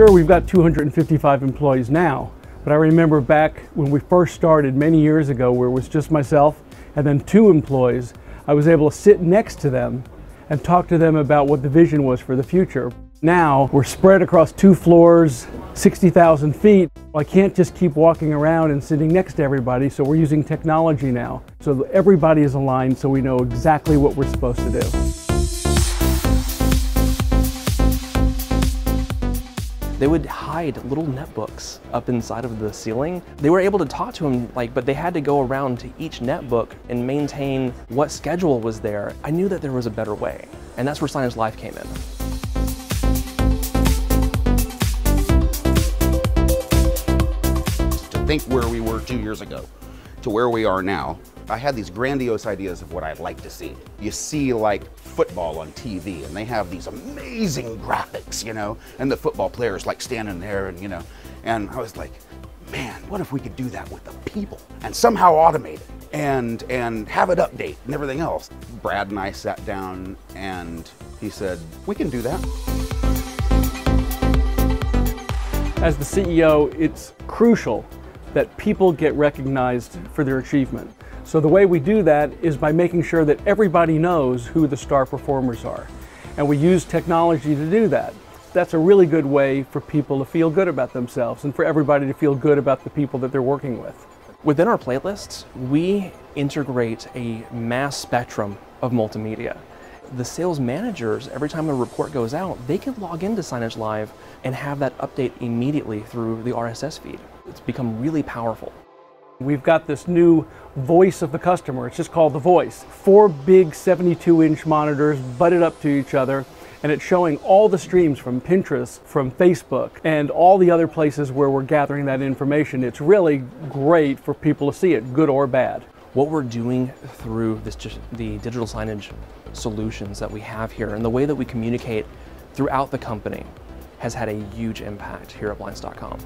Sure, we've got 255 employees now, but I remember back when we first started many years ago where it was just myself and then 2 employees, I was able to sit next to them and talk to them about what the vision was for the future. Now we're spread across 2 floors, 60,000 feet. I can't just keep walking around and sitting next to everybody, so we're using technology now. So everybody is aligned so we know exactly what we're supposed to do. They would hide little netbooks up inside of the ceiling. They were able to talk to them, but they had to go around to each netbook and maintain what schedule was there. I knew that there was a better way, and that's where Signagelive came in. Think where we were 2 years ago to where we are now. I had these grandiose ideas of what I'd like to see. You see football on TV and they have these amazing graphics, and the football players standing there and, and I was like, man, what if we could do that with the people and somehow automate it and have it update and everything else. Brad and I sat down and he said, we can do that. As the CEO, it's crucial that people get recognized for their achievement. So the way we do that is by making sure that everybody knows who the star performers are. And we use technology to do that. That's a really good way for people to feel good about themselves and for everybody to feel good about the people that they're working with. Within our playlists, we integrate a mass spectrum of multimedia. The sales managers, every time a report goes out, they can log into Signagelive and have that update immediately through the RSS feed. It's become really powerful. We've got this new voice of the customer. It's just called The Voice. 4 big 72-inch monitors butted up to each other, and it's showing all the streams from Pinterest, from Facebook, and all the other places where we're gathering that information. It's really great for people to see it, good or bad. What we're doing through the digital signage solutions that we have here and the way that we communicate throughout the company has had a huge impact here at Blinds.com.